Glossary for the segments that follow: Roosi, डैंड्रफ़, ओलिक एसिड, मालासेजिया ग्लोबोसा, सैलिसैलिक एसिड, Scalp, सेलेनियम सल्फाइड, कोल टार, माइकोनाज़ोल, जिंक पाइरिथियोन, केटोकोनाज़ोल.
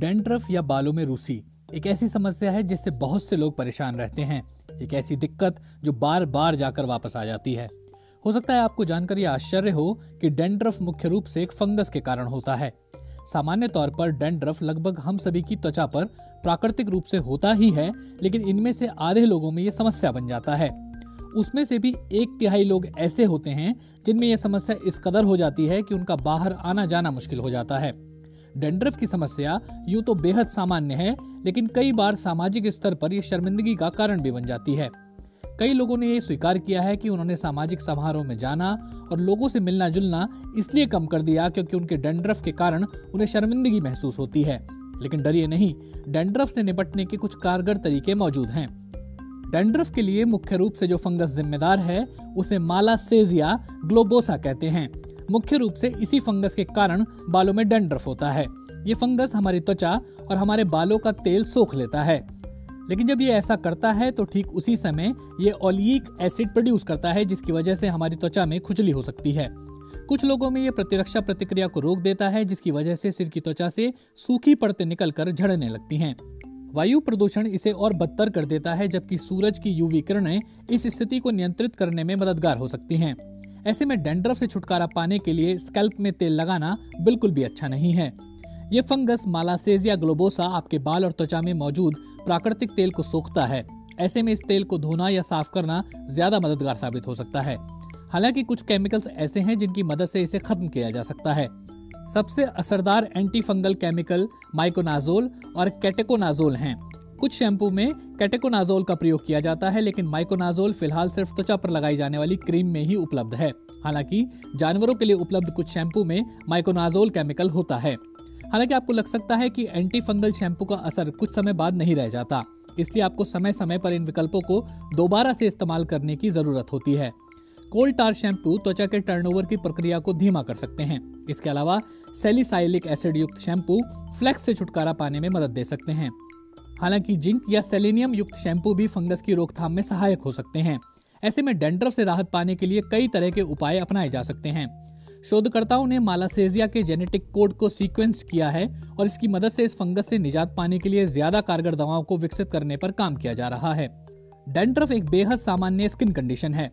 Dandruff या बालों में रूसी एक ऐसी समस्या है जिससे बहुत से लोग परेशान रहते हैं। एक ऐसी दिक्कत जो बार बार जाकर वापस आ जाती है। हो सकता है आपको जानकर यह आश्चर्य हो कि डेंड्रफ मुख्य रूप से एक फंगस के कारण होता है। सामान्य तौर पर डेंड्रफ लगभग हम सभी की त्वचा पर प्राकृतिक रूप से होता ही है, लेकिन इनमें से आधे लोगों में यह समस्या बन जाता है। उसमें से भी 1/3 लोग ऐसे होते हैं जिनमें यह समस्या इस कदर हो जाती है कि उनका बाहर आना जाना मुश्किल हो जाता है। डेंड्रफ की समस्या यूं तो बेहद सामान्य है, लेकिन कई बार सामाजिक स्तर पर यह शर्मिंदगी का कारण भी बन जाती है। कई लोगों ने यह स्वीकार किया है कि उन्होंने सामाजिक समारोह में जाना और लोगों से मिलना जुलना इसलिए कम कर दिया क्योंकि उनके डेंड्रफ के कारण उन्हें शर्मिंदगी महसूस होती है। लेकिन डरिए नहीं, डेंड्रफ से निपटने के कुछ कारगर तरीके मौजूद हैं। डेंड्रफ के लिए मुख्य रूप से जो फंगस जिम्मेदार है उसे मालासेजिया ग्लोबोसा कहते हैं। मुख्य रूप से इसी फंगस के कारण बालों में डेंड्रफ होता है। ये फंगस हमारी त्वचा और हमारे बालों का तेल सोख लेता है, लेकिन जब ये ऐसा करता है तो ठीक उसी समय ये ओलिक एसिड प्रोड्यूस करता है, जिसकी वजह से हमारी त्वचा में खुजली हो सकती है। कुछ लोगों में ये प्रतिरक्षा प्रतिक्रिया को रोक देता है, जिसकी वजह से सिर की त्वचा से सूखी परतें निकलकर झड़ने लगती हैं। वायु प्रदूषण इसे और बदतर कर देता है, जबकि सूरज की यूवी किरणें इस स्थिति को नियंत्रित करने में मददगार हो सकती हैं। ऐसे में डेंड्रफ से छुटकारा पाने के लिए स्कैल्प में तेल लगाना बिल्कुल भी अच्छा नहीं है। ये फंगस मालासेजिया ग्लोबोसा आपके बाल और त्वचा में मौजूद प्राकृतिक तेल को सोखता है। ऐसे में इस तेल को धोना या साफ करना ज्यादा मददगार साबित हो सकता है। हालांकि कुछ केमिकल्स ऐसे हैं जिनकी मदद से इसे खत्म किया जा सकता है। सबसे असरदार एंटी फंगल केमिकल माइकोनाज़ोल और केटोकोनाज़ोल हैं। कुछ शैम्पू में केटोकोनाज़ोल का प्रयोग किया जाता है, लेकिन माइकोनाज़ोल फिलहाल सिर्फ त्वचा पर लगाई जाने वाली क्रीम में ही उपलब्ध है। हालांकि जानवरों के लिए उपलब्ध कुछ शैम्पू में माइकोनाज़ोल केमिकल होता है। हालांकि आपको लग सकता है कि एंटी फंगल शैम्पू का असर कुछ समय बाद नहीं रह जाता, इसलिए आपको समय समय पर इन विकल्पों को दोबारा से इस्तेमाल करने की जरूरत होती है। कोल टार शैम्पू त्वचा के टर्नओवर की प्रक्रिया को धीमा कर सकते हैं। इसके अलावा सैलिसैलिक एसिड युक्त शैम्पू फ्लेक्स से छुटकारा पाने में मदद दे सकते हैं। हालांकि जिंक या सेलेनियम युक्त शैम्पू भी फंगस की रोकथाम में सहायक हो सकते हैं। ऐसे में डेंड्रफ से राहत पाने के लिए कई तरह के उपाय अपनाए जा सकते हैं। शोधकर्ताओं ने मालासेजिया के जेनेटिक कोड को सीक्वेंस किया है और इसकी मदद से इस फंगस से निजात पाने के लिए ज्यादा कारगर दवाओं को विकसित करने पर काम किया जा रहा है। डेंड्रफ एक बेहद सामान्य स्किन कंडीशन है।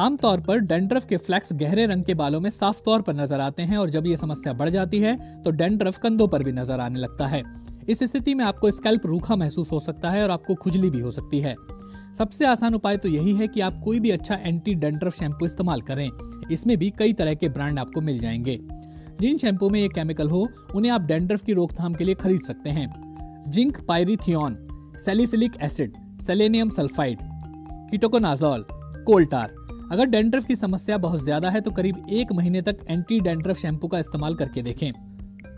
आमतौर पर डेंड्रफ के फ्लैक्स गहरे रंग के बालों में साफ तौर पर नजर आते हैं और जब ये समस्या बढ़ जाती है तो डेंड्रफ कंधों पर भी नजर आने लगता है। इस स्थिति में आपको स्कैल्प रूखा महसूस हो सकता है और आपको खुजली भी हो सकती है। सबसे आसान उपाय तो यही है कि आप कोई भी अच्छा एंटी डेंड्रफ शैम्पू इस्तेमाल करें। इसमें भी कई तरह के ब्रांड आपको मिल जाएंगे। जिन शैम्पू में ये केमिकल हो उन्हें आप डेंड्रफ की रोकथाम के लिए खरीद सकते हैं। जिंक पाइरिथियोन, सैलिसैलिक एसिड, सेलेनियम सल्फाइड, केटोकोनाज़ोल, कोल टार। अगर डेंड्रफ की समस्या बहुत ज्यादा है तो करीब 1 महीने तक एंटी डेंड्रफ शैम्पू का इस्तेमाल करके देखें।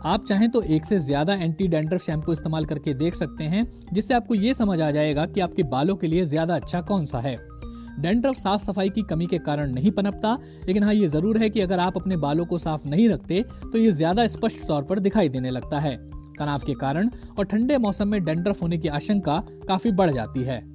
आप चाहें तो 1 से ज्यादा एंटी डेंड्रफ शैम्पू इस्तेमाल करके देख सकते हैं, जिससे आपको ये समझ आ जाएगा कि आपके बालों के लिए ज्यादा अच्छा कौन सा है। डेंड्रफ साफ सफाई की कमी के कारण नहीं पनपता, लेकिन हाँ ये जरूर है कि अगर आप अपने बालों को साफ नहीं रखते तो ये ज्यादा स्पष्ट तौर पर दिखाई देने लगता है। तनाव के कारण और ठंडे मौसम में डेंड्रफ होने की आशंका काफी बढ़ जाती है।